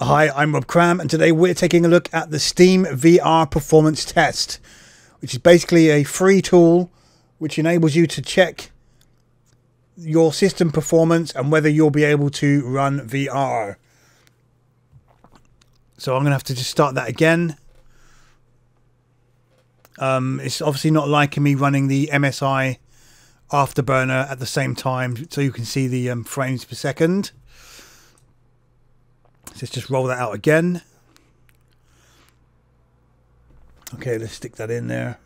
Hi, I'm Rob Cram, and today we're taking a look at the Steam VR Performance Test, which is basically a free tool which enables you to check your system performance and whether you'll be able to run VR. So I'm going to have to just start that again. It's obviously not liking me running the MSI Afterburner at the same time, so you can see the frames per second. Let's just roll that out again. Okay, let's stick that in there.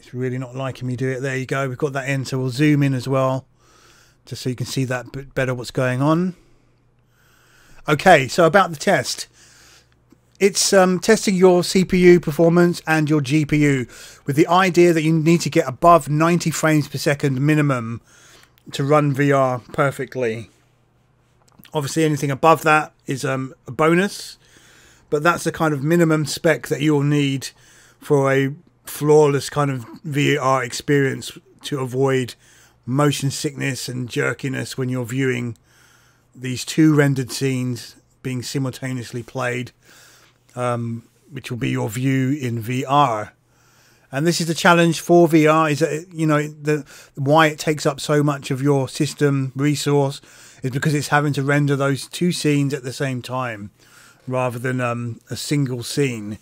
It's really not liking me do it. There you go, we've got that in, so we'll zoom in as well, just so you can see that bit better what's going on. Okay, so about the test. It's testing your CPU performance and your GPU with the idea that you need to get above 90 frames per second minimum to run VR perfectly. Obviously anything above that is a bonus, but that's the kind of minimum spec that you'll need for a flawless kind of VR experience to avoid motion sickness and jerkiness when you're viewing these two rendered scenes being simultaneously played, which will be your view in VR. And this is the challenge for VR, is that, you know, why it takes up so much of your system resource is because it's having to render those two scenes at the same time rather than a single scene.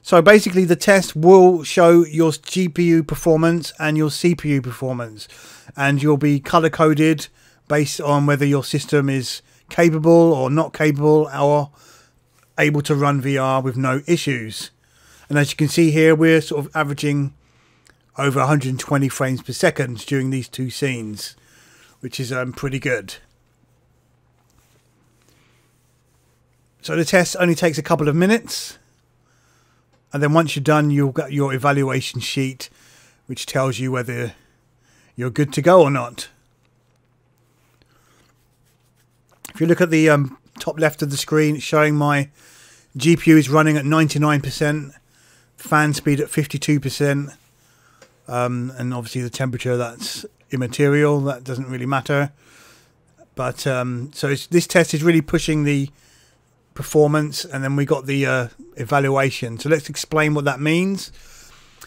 So basically the test will show your GPU performance and your CPU performance, and you'll be color coded based on whether your system is capable or not capable or able to run VR with no issues. And as you can see here, we're sort of averaging over 120 frames per second during these two scenes, which is pretty good. So the test only takes a couple of minutes, and then once you're done, you'll get your evaluation sheet which tells you whether you're good to go or not. If you look at the top left of the screen, it's showing my GPU is running at 99%, fan speed at 52%, and obviously the temperature, that's immaterial, that doesn't really matter. But so this test is really pushing the performance, and then we got the evaluation. So let's explain what that means.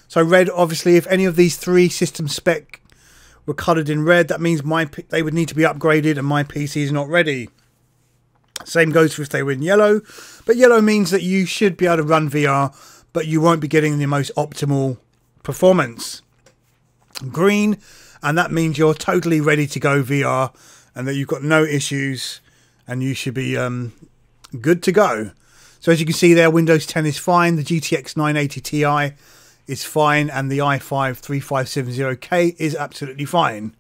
So red, obviously, if any of these three system spec were colored in red, that means they would need to be upgraded and my PC is not ready. Same goes for if they were in yellow, but yellow means that you should be able to run VR, but you won't be getting the most optimal performance. Green, and that means you're totally ready to go VR and that you've got no issues and you should be good to go. So as you can see there, Windows 10 is fine, the GTX 980 Ti is fine, and the i5 3570K is absolutely fine.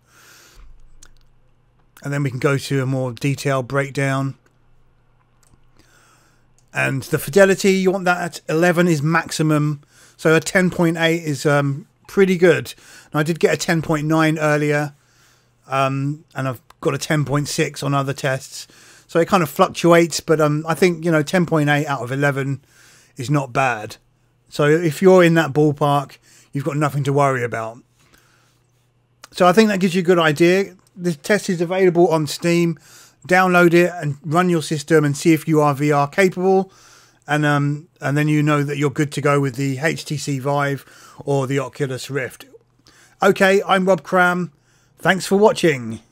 And then we can go to a more detailed breakdown. And the fidelity, you want that at 11 is maximum. So a 10.8 is pretty good. And I did get a 10.9 earlier. And I've got a 10.6 on other tests. So it kind of fluctuates. But I think, you know, 10.8 out of 11 is not bad. So if you're in that ballpark, you've got nothing to worry about. So I think that gives you a good idea. The test is available on Steam. Download it and run your system and see if you are VR capable, and then you know that you're good to go with the HTC Vive or the Oculus Rift. Okay, I'm Rob Cram. Thanks for watching.